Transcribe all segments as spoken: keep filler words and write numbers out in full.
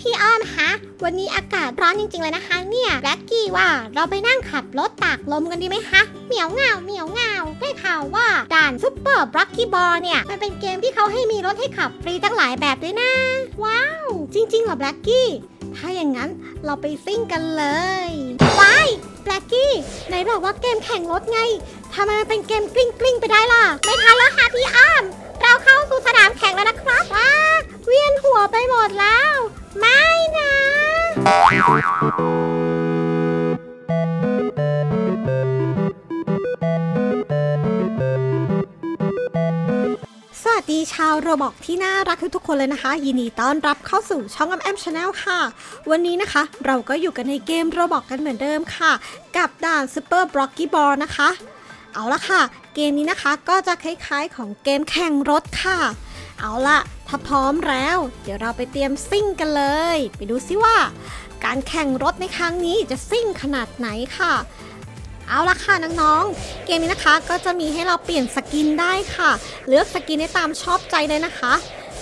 พี่อ้อมคะวันนี้อากาศร้อนจริงๆเลยนะคะเนี่ยแบ็กกี้ว่าเราไปนั่งขับรถตากลมกันดีไหมคะเหมียวเงาเหมียวเงาได้ข่าวว่าด่านซุปเปอร์บลักกี้บอลเนี่ยมันเป็นเกมที่เขาให้มีรถให้ขับฟรีตั้งหลายแบบด้วยนะว้าวจริงๆเหรอแบ็กกี้ถ้าอย่างนั้นเราไปซิ่งกันเลยไปแบล็กกี้ไหนบอกว่าเกมแข่งรถไงทำไมมันเป็นเกมกลิ้งกลิ้งไปได้ล่ะไม่ทันแล้วค่ะพี่อ้อมเราเข้าสู่สนามแข่งแล้วนะครับว้าเวียนหัวไปหมดแล้วไม่นะสวัสดีชาวโรบล็อกที่น่ารักทุกๆคนเลยนะคะยินดีต้อนรับเข้าสู่ช่องแอม Channel ค่ะวันนี้นะคะเราก็อยู่กันในเกมโรบล็อกกันเหมือนเดิมค่ะกับด่าน Super Blocky Ball นะคะเอาละค่ะเกมนี้นะคะก็จะคล้ายๆของเกมแข่งรถค่ะเอาละถ้าพร้อมแล้วเดี๋ยวเราไปเตรียมซิ่งกันเลยไปดูซิว่าการแข่งรถในครั้งนี้จะซิ่งขนาดไหนค่ะเอาละค่ะน้องๆเกมนี้นะคะก็จะมีให้เราเปลี่ยนสกินได้ค่ะเลือกสกินได้ตามชอบใจเลยนะคะ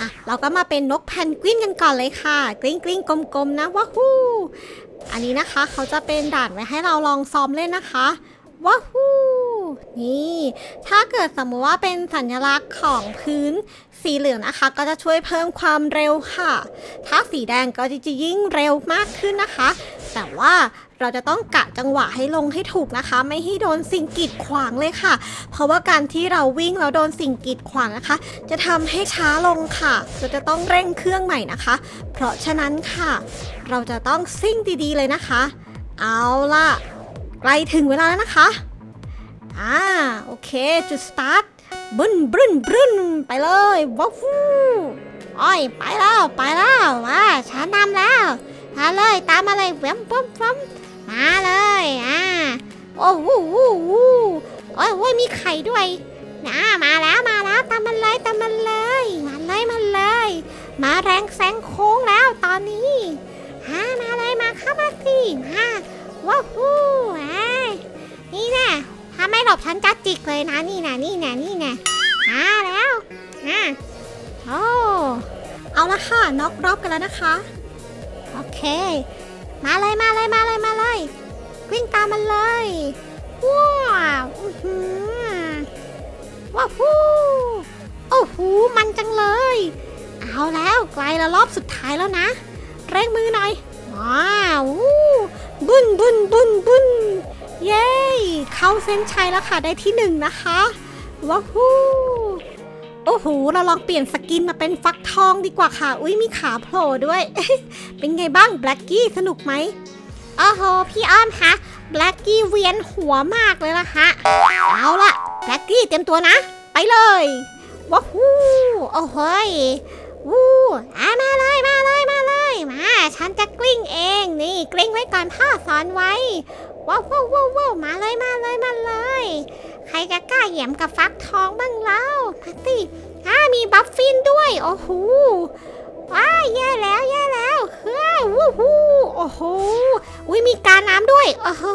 อ่ะเราก็มาเป็นนกแพนกวินกันก่อนเลยค่ะกลิ้งกลิ้งกลมๆนะว้าฮู้อันนี้นะคะเขาจะเป็นด่านไว้ให้เราลองซ้อมเล่นนะคะว้าฮู้นี่ถ้าเกิดสมมติว่าเป็นสัญลักษณ์ของพื้นสีเหลืองนะคะก็จะช่วยเพิ่มความเร็วค่ะถ้าสีแดงก็จะยิ่งเร็วมากขึ้นนะคะแต่ว่าเราจะต้องกะจังหวะให้ลงให้ถูกนะคะไม่ให้โดนสิ่งกีดขวางเลยค่ะเพราะว่าการที่เราวิ่งแล้วโดนสิ่งกีดขวางนะคะจะทำให้ช้าลงค่ะเราจะต้องเร่งเครื่องใหม่นะคะเพราะฉะนั้นค่ะเราจะต้องซิ่งดีๆเลยนะคะเอาล่ะใกล้ถึงเวลาแล้วนะคะอ่าโอเคจุดสตาร์ทบึ้นบึ้นบึ้นไปเลยว้าวอ้อยไปแล้วไปแล้วมาช้านำแล้วมาเลยตามมาเลยแวมแวมแวมมาเลยอ่าโอ้โหโอ้โหโอ้ยโอ้ยมีไข่ด้วยนะมาแล้วมาแล้วตามมันเลยตามมันเลยมาเลยมาเลยมาแรงแซงโค้งแล้วตอนนี้ฮะมาเลยมาเข้ามาสิฮะว้าวอ่านี่แน่ถ้าไม่หลบฉันจะจิกเลยนะนี่นะนี่นะนี่นะมาแล้วอ่าโอ้เอาละค่ะน็อกรอบกันแล้วนะคะโอเคมาเลยมาเลยมาเลยมาเลยวิ่งตามมันเลยว้าวว้าวฮู้โอ้โหมันจังเลยเอาแล้วไกลแล้วรอบสุดท้ายแล้วนะเร่งมือหน่อยว้าวบุ้นบุ้นบุ้นบุ้นเย้เข้าเส้นชัยแล้วค่ะได้ที่หนึ่งนะคะว้าวฮู้โอ้โหเราลองเปลี่ยนสกินมาเป็นฟักทองดีกว่าค่ะอุ้ยมีขาโผล่ด้วย เป็นไงบ้างแบล็กกี้สนุกไหมโอ้โหพี่อ้อมคะแบล็กกี้เวียนหัวมากเลยล่ะค่ะเอาล่ะแบล็กกี้เตรียมตัวนะไปเลยว้าวฮู้โอ้โหวู้อ่ะมาเลยมาเลยมาเลยมาฉันจะกลิ้งเองนี่กลิ้งไว้ก่อนพ่อสอนไว้ว้าวว้าวว้าวมาเลยมาเลยมาเลยใครจะกล้าแหย่มกับฟักทองบ้างแล้วพัตตี้อ่ามีบัฟฟินด้วยโอ้โหว้าแย่แล้วแย่แล้วเฮ้ยวู้ฮู้โอ้โหอุ้ยมีกาน้ำด้วยโอ้โห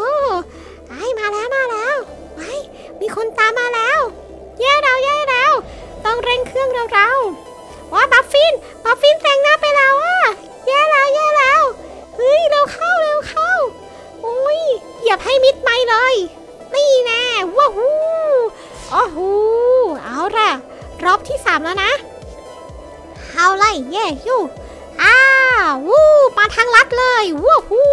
ไอ้มาแล้วมาแล้วไอ้มีคนตามมาแล้วแย่แล้วแย่แล้วต้องเร่งเครื่องเร็วๆว้าบัฟฟินบัฟฟินแซงหน้าไปแล้วอ่ะแย่แล้วแย่แล้วเฮ้ยเร็วเข้าเร็วเข้าอุ้ยเหยียบให้มิดไม้เลยนี่แน่ว้าวฮู้โอ้โหเอาล่ะรอบที่สามแล้วนะเอาเลยเย่ยูอ้าวู้มาทางลัดเลยว้าวฮู้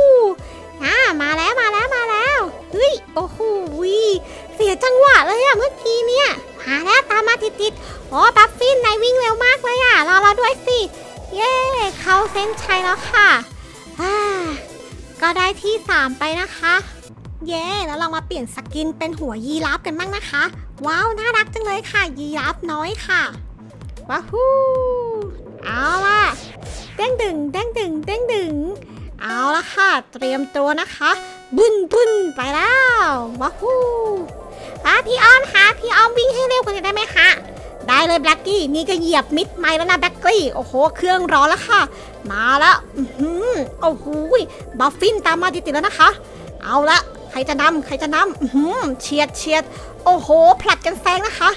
อ่ามาแล้วมาแล้วมาแล้วเฮ้ยโอ้โหเสียจังหวะเลยอะเมื่อกี้เนี่ยมาแล้วตามมาติดติดโอ้บัฟฟินนายวิ่งเร็วมากเลยอะรอเราด้วยสิเย่เข้าเส้นชัยแล้วค่ะอ่าก็ได้ที่สามไปนะคะเย้ yeah, แล้วเรามาเปลี่ยนสกินเป็นหัวยีราฟกันบ้างนะคะว้าวน่ารักจังเลยค่ะยีราฟน้อยค่ะว้าวฮู้เอาล่ะเด้งดึงเด้งดึงเด้งดึงเอาละค่ะเตรียมตัวนะคะบึ้นบึ้นไปแล้วว้าวฮู้อ่ะพี่อ้อมค่ะพี่อ้อมวิ่งให้เร็วกว่านี้ได้ไหมคะได้เลยแบล็กกี้นี่ก็เหยียบมิดไม้แล้วนะแบล็กกี้โอ้โหเครื่องร้อนแล้วค่ะมาแล้วอืมโอ้โหบัฟฟินตามมาติดๆแล้วนะคะเอาละใครจะนำใครจะนำเฉียดเฉียดโอ้โหผลัดกันแซงนะคะ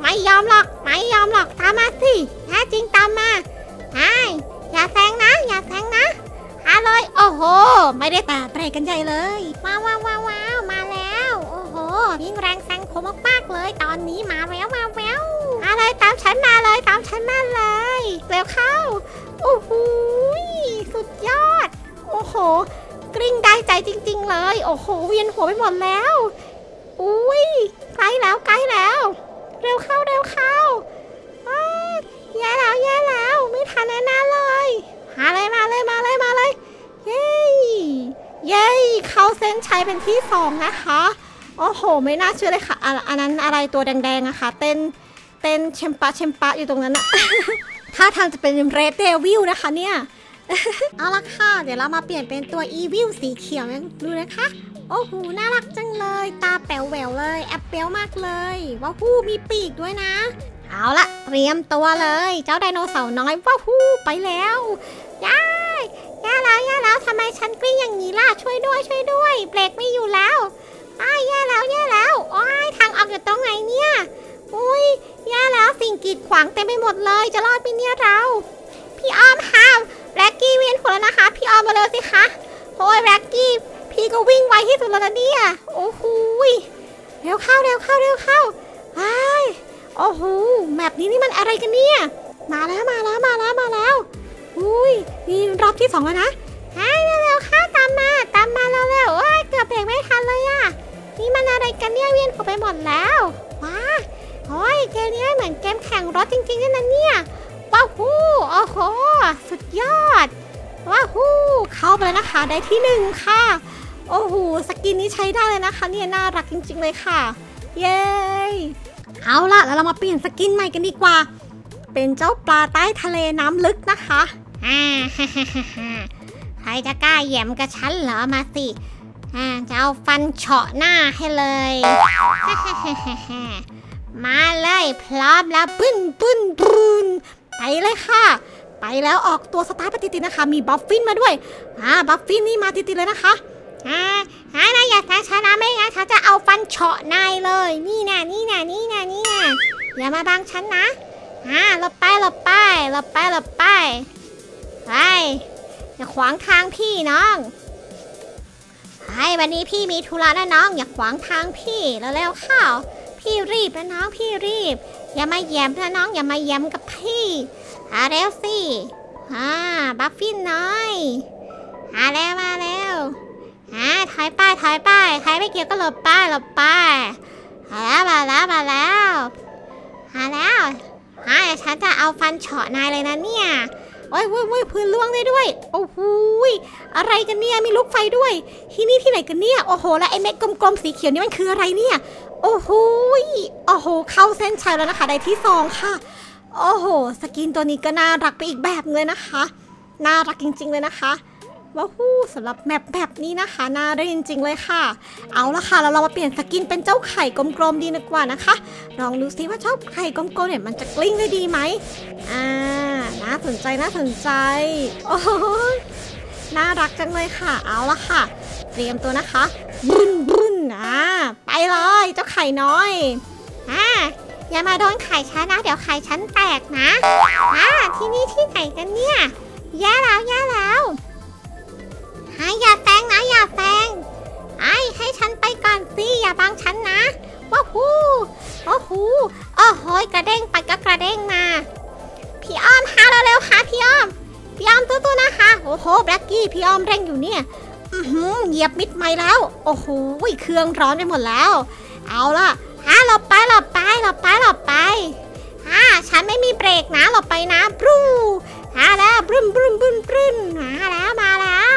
ไม่ยอมหรอกไม่ยอมหรอกตามมาสิแท้จริงตามมาไอ้อย่าแซงนะอย่าแซง หไม่ได้ตาเตะกันใหญ่เลยว้าวว้าวว้าวมาแล้วโอ้โหยิ่งแรงสังคมมากๆเลยตอนนี้มาแววมาแววมาเลยตามฉันมาเลยตามฉันมาเลยเร็วเข้าโอ้โหสุดยอดโอ้โหกริ้งได้ใจจริงๆเลยโอ้โหเวียนหัวไปหมดแล้วอุ้ยใกล้แล้วใกล้แล้วเร็วเข้าเร็วเข้าแย่แล้วแย่แล้วไม่ทันแน่ๆเลยมาเลยมาเลยมาเลยมาเลยเย้เย้เข้าเส้นชัยเป็นที่สองนะคะโอ้โหไม่น่าเชื่อเลยค่ะอันนั้นอะไรตัวแดงๆนะคะเต้นเต้นเชมปะเชมปะอยู่ตรงนั้นอะ ท่าทางจะเป็นเรดเดวิลนะคะเนี่ยเอาละค่ะเดี๋ยวเรามาเปลี่ยนเป็นตัวอีวิลสีเขียวดูนะคะโอ้โหน่ารักจังเลยตาแป๋วแหววเลยแอปเปิลมากเลยว้าวฮู้มีปีกด้วยนะเอาละเตรียมตัวเลยเจ้าไดโนเสาร์น้อยว้าวฮู้ไปแล้วย่าย่าแล้วย่าแล้วทำไมฉันกลิ้งอย่างนี้ล่ะช่วยด้วยช่วยด้วยเบรกไม่อยู่แล้วอ้ายย่าแล้วย่าแล้วโอ้ยทางออกอยู่ตรงไหนเนี่ยอุ้ยย่าแล้วสิ่งกีดขวางเต็มไปหมดเลยจะรอดไหมเนี่ยเราพี่ออมค่ะแร็กกี้เวียนหัวแล้วนะคะพี่ออมมาเลยสิคะโอ้ยแร็กกี้พี่ก็วิ่งไวที่สุดแล้วนะเนี่ยโอ้โหเร็วเข้าเร็วเข้าเร็วเข้าไปโอ้โหแมปนี้นี่มันอะไรกันเนี่ยมาแล้วมาแล้วมาแล้วมาแล้วอุ้ยนี่รอบที่สองแล้วนะเฮ้ยเร็วเข้าตามมาตามมาเร็วเร็วเกือบเบรกไม่ทันเลยอะนี่มันอะไรกันเนี่ยเวียนหัวไปหมดแล้วว้าโอ้ยเกมนี้เหมือนเกมแข่งรถจริงๆเลยนะเนี่ยว้าวฮู้โอ้โหสุดยอดว้าวฮู้เข้าไปแล้วนะคะได้ที่หนึ่งค่ะโอ้โหสกินนี้ใช้ได้เลยนะคะเนี่ยน่ารักจริงๆเลยค่ะเย้เอาล่ะแล้วเรามาเปลี่ยนสกินใหม่กันดีกว่าเป็นเจ้าปลาใต้ทะเลน้ำลึกนะคะอ่าฮ่าฮ่าฮ่าฮ่าใครจะกล้าแหย่มกับฉันเหรอมาสิอ่าจะเอาฟันเฉาะหน้าให้เลยฮ่าฮ่าฮ่าฮ่าฮ่ามาเลยพร้อมแล้วปื้นปื้นปื้นไปเลยค่ะไปแล้วออกตัวสตาร์ปฏิทินนะคะมีบัฟฟินมาด้วยอ่าบัฟฟินนี่มาติดๆเลยนะคะฮ่าฮ่านะอย่าช้าช้านะไม่งั้นฉันจะเอาฟันเฉาะนายเลยนี่นะนี่นะนี่นะนี่นะอย่ามาบังฉันนะฮ่าหลบไปหลบไปหลบไปหลบไปไปอย่าขวางทางพี่น้องไอ้วันนี้พี่มีธุระนะน้องอย่าขวางทางพี่แล้วแล้วเข้าพี่รีบนะน้องพี่รีบอย่ามาแย้มนะน้องอย่ามาแย้มกับพี่หาเร็วสิฮ่าบัฟฟินน้อยหาแล้วมาแล้วอ่าถอยไปถอยไปใครไม่เกี่ยวก็หลบไปหลบไปมาแล้วมาแล้วมาแล้วมาแล้วฉันจะเอาฟันเฉาะนายเลยนะเนี่ยโอ้ยวุ้ยพื้นล่วงได้ด้วยโอ้โหอะไรกันเนี่ยมีลูกไฟด้วยที่นี่ที่ไหนกันเนี่ยโอ้โหแล้วไอ้เม็ดกลมๆสีเขียวนี่มันคืออะไรเนี่ยโอ้โหโอ้โหเข้าเส้นชัยแล้วนะคะได้ที่สองค่ะโอ้โหสกินตัวนี้ก็น่ารักไปอีกแบบเลยนะคะน่ารักจริงๆเลยนะคะว้าวสำหรับแมปแบบนี้นะคะน่าเล่นจริงๆเลยค่ะเอาละค่ะเราเรามาเปลี่ยนสกินเป็นเจ้าไข่กลมๆดีกว่านะคะลองดูซิว่าเจ้าไข่กลมๆเนี่ยมันจะกลิ้งได้ดีไหมอ่าน่าสนใจน่าสนใจโอ้ยน่ารักจังเลยค่ะเอาละค่ะเตรียมตัวนะคะบุ้นบุ้นอ่าไปเลยเจ้าไข่น้อยอ่าอย่ามาโดนไข่ฉันนะเดี๋ยวไข่ฉันแตกนะอ่าที่นี่ที่ไหนกันเนี่ยแย่แล้วแย่แล้วอย่าแซงนะอย่าแซงไอ้ให้ฉันไปก่อนสิอย่าบังฉันนะว้าวฮู้โอ้โหโอ้โหกระเด้งไปก็กระเด้งมาพี่อ้อมหาเราเร็วค่ะพี่อ้อมพี่อ้อมตัวตัวนะคะโอ้โหแบล็กกี้พี่อ้อมเร่งอยู่เนี่ยอือหือเหยียบมิดไม้แล้วโอ้โหเครื่องร้อนไปหมดแล้วเอาล่ะฮะหลบไปหลบไปหลบไปหลบไปฮ่าฉันไม่มีเบรกนะหลบไปนะบลูฮ่าแล้วบรึมบรึมบรึมบรึมมาแล้วมาแล้ว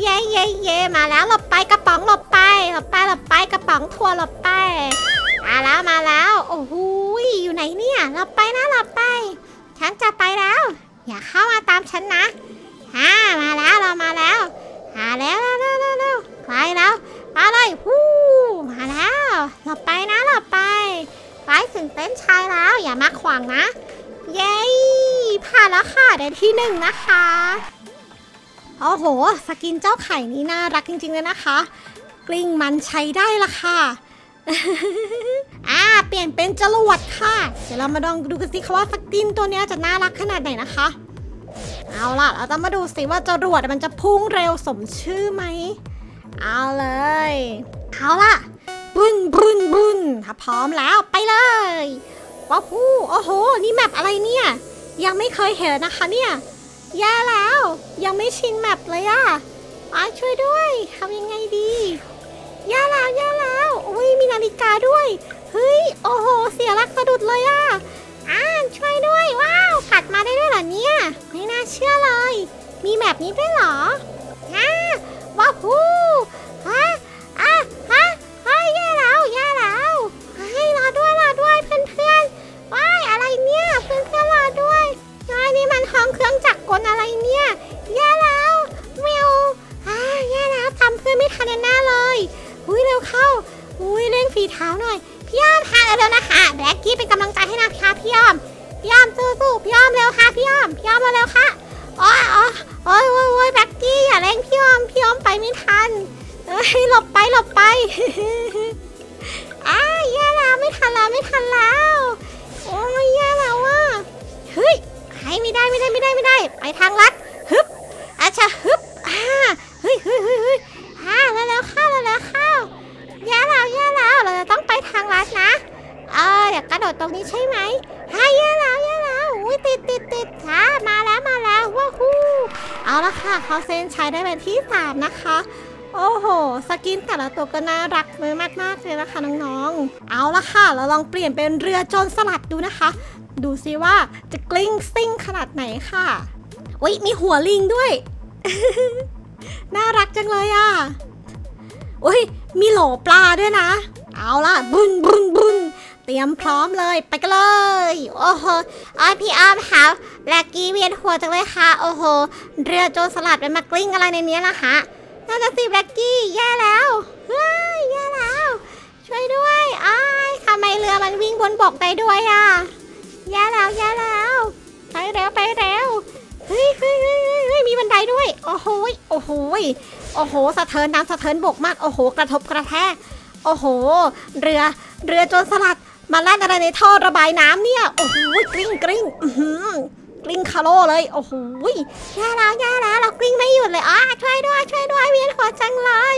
เย่เย่เย่มาแล้วหลบไปกระป๋องหลบไปหลบไปหลบไปกระป๋องทัวหลบไปมาแล้วมาแล้วโอ้โหอยู่ไหนเนี่ยหลบไปนะหลบไปฉันจะไปแล้วอย่าเข้ามาตามฉันนะฮ่ามาแล้วเรามาแล้วมาแล้วแล้วแล้วแล้วใครแล้วมาเลยฮู้มาแล้วหลบไปนะหลบไปไปถึงเส้นชัยแล้วอย่ามาขวางนะเย่ผ่านแล้วค่ะได้ที่หนึ่งนะคะโอ้โหสกินเจ้าไข่นี่น่ารักจริงๆเลยนะคะกลิ้งมันใช้ได้ละค่ะ อ่าเปลี่ยนเป็นจรวดค่ะเดี๋ยวเรามาลองดูกันสิคะว่าสกินตัวนี้จะน่ารักขนาดไหนนะคะ เอาล่ะเราจะมาดูสิว่าจรวดมันจะพุ่งเร็วสมชื่อไหมเอาเลยเอาล่ะบึ้นบึ้นบึ้นถ้าพร้อมแล้วไปเลยว้าวผู้โอ้โหนี่แมปอะไรเนี่ยยังไม่เคยเห็นนะคะเนี่ยแย่แล้วยังไม่ชินแมปเลยอ่ะอาช่วยด้วยทำยังไงดีแย่แล้วแย่แล้วอุ้ยมีนาฬิกาด้วยเฮ้ยโอ้โหเสียหลักสะดุดเลยอ่ะอ่าช่วยด้วยว้าวขัดมาได้ด้วยเหรอเนี่ยไม่น่าเชื่อเลยมีแมปนี้ด้วยเหรออ่าว้าวผู้ฮะอ่ะฮะเฮ้ยแย่แล้วแย่แล้วให้รอด้วยรอด้วยเพื่อนเพื่อนว้ายอะไรเนี่ยเพื่อนเพื่อนรอด้วยนายนี่มันห้องเครื่องจักรกลอะไรเนี่ยแย่แล้วเมียวอ่าแย่แล้วทำเพื่อนไม่ทันแน่เลยอุ้ยเร็วเข้าอุ้ยเล่นฝีเท้าหน่อยพี่อ้อมค่ะเร็วนะคะแบล็กกี้เป็นกำลังใจให้นะคะพี่อ้อมพี่อ้อมสู้ๆพี่อ้อมเร็วค่ะพี่อ้อมพี่อ้อมมาเร็วค่ะอ๋ออ๋อโอ้ยโอ้ยแบล็กกี้อย่าเร่งพี่อ้อมพี่อ้อมไปไม่ทันเอ้ยหลบไปหลบไปอ้าแย่แล้วไม่ทันแล้วไม่ทันแล้วโอ้ยแย่แล้วว่ะเฮ้ยให้ไม่ได้ไม่ได้ไม่ได้ไม่ได้ไปทางลัดฮึบอาชะฮึบอ่าเฮ้ยเฮ้ยเฮ้ยเฮ้ยอ่าแล้วแล้วข้าวแล้วแล้วข้าวแย่แล้วแย่แล้วเราจะต้องไปทางลัดนะเออเดี๋ยวกระโดดตรงนี้ใช่ไหมให้แย่แล้วแย่แล้วอุ้ยติดติดติดอ่ามาแล้วมาแล้วว้าวฮู้เอาละค่ะเขาเซนใช้ได้เป็นที่สามนะคะโอ้โหสกินแต่ละตัวก็น่ารักมากๆเลยนะคะน้องๆเอาละค่ะเราลองเปลี่ยนเป็นเรือโจรสลัดดูนะคะดูซิว่าจะกลิ้งซิ่งขนาดไหนค่ะอุ๊ยมีหัวลิงด้วย น่ารักจังเลยอ่ะอุ๊ยมีโหลปลาด้วยนะเอาล่ะบุ้นบุ้นบุ้นเตรียมพร้อมเลยไปกันเลยโอ้โหอ้อยพี่อ้อมค่ะแบล็กกี้เวียนหัวจังเลยค่ะโอ้โหเรือโจรสลัดเป็นมากลิ้งอะไรในนี้ล่ะคะน่าจะสิแบล็กกี้แย่แล้วเฮ้ยแย่แล้วช่วยด้วยอ้ายทำไมเรือมันวิ่งบนบกได้ด้วยอ่ะแย่แล้วแย่แล้วไปแล้วไปแล้วเฮ้ยเฮ้ยเฮ้ยมีบันไดด้วยโอ้โหโอ้โหโอ้โหสะเทินน้ำสะเทินบกมากโอ้โหกระทบกระแทกโอ้โหเรือเรือโจรสลัดมาแล่นอะไรในท่อระบายน้ำเนี่ยโอ้โหกริ้งกริ้งกลิ้งคาโร่เลยโอ้โหแย่แล้วแย่แล้วเรากลิ้งไม่หยุดเลยอ๋อช่วยด้วยช่วยด้วยเวียนหัวจังเลย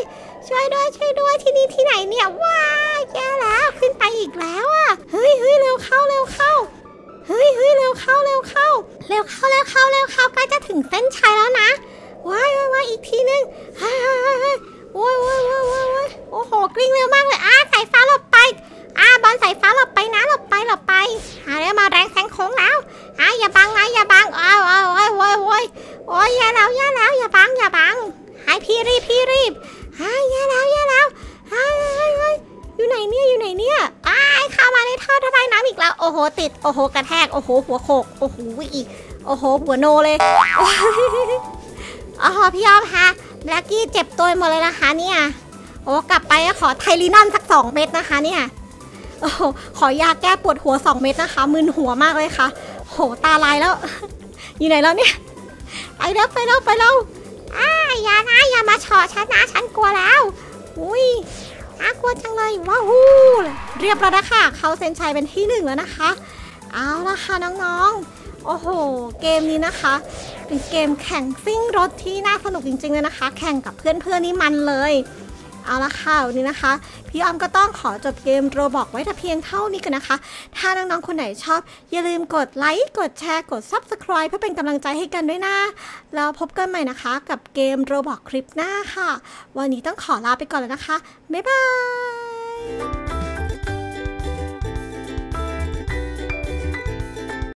ช่วยด้วยช่วยด้วยที่นี่ที่ไหนเนี่ยว้าแย่แล้วขึ้นไปอีกแล้วอ่ะเฮ้ยเฮ้ยเร็วเข้าเร็วเข้าเฮ้ยเฮ้ยเร็วเข้าเร็วเข้าเร็วเข้าเร็วเข้าเร็วเข้าใกล้จะถึงเส้นชัยแล้วนะว้ายว้ายอีกทีนึงฮ่าฮ่าฮ่าโอ้ยโอ้ยโอ้ยโอ้ยโอ้โหกลิ้งเร็วมากเลยอ่ะสายฟ้าหลบไปอ่ะบอลสายฟ้าหลบไปนะหลบไปหลบไปอ่ะแล้วมาแรงแซงโค้งแล้วอ่ะอย่าบังนะอย่าบังอ้าวอ้าวโอ้ยโอ้ยโอ้ยโอ้ยอย่าแล้วอย่าแล้วอย่าบังอย่าบังให้พี่รีบพี่รีบอ่ะอย่าแล้วอย่าแล้วอ่ะอยู่ไหนเนี่ยอยู่ไหนเนี่ยอ้ายเข้ามาในท่อระบายน้ำอีกแล้วโอ้โหติดโอ้โหกระแทกโอ้โหหัวโขกโอ้โหอีกโอ้โหหัวโนเลยอ๋อพี่อ้อมค่ะแบล็กกี้เจ็บตัวหมดเลยนะคะเนี่ยโอ้กลับไปขอไทลินอนสักสองเม็ดนะคะเนี่ยโอ้โหขอยาแก้ปวดหัวสองเม็ดนะคะมึนหัวมากเลยค่ะโหตาลายแล้วอยู่ไหนแล้วเนี่ยไปแล้วไปแล้วไปแล้วอ้ายอย่านะอย่ามาเฉาะฉันนะฉันกลัวแล้วอุ้ยน่ากลัวจังเลยว้าวฮู้เรียบร้อยแล้วค่ะเขาเซนชัยเป็นที่หนึ่งแล้วนะคะเอาละค่ะน้องๆโอ้โหเกมนี้นะคะเป็นเกมแข่งซิ่งรถที่น่าสนุกจริงๆเลยนะคะแข่งกับเพื่อนๆนี่มันเลยเอาละค่ะวันนี้นะคะพี่อ้อมก็ต้องขอจบเกมโรบอกไว้แต่เพียงเท่านี้กันนะคะถ้าน้องๆคนไหนชอบอย่าลืมกดไลค์กดแชร์กด ซับสไครบ์ เพื่อเป็นกำลังใจให้กันด้วยนะแล้วพบกันใหม่นะคะกับเกมโรบอกคลิปหน้าค่ะวันนี้ต้องขอลาไปก่อนแล้วนะคะบ๊ายบาย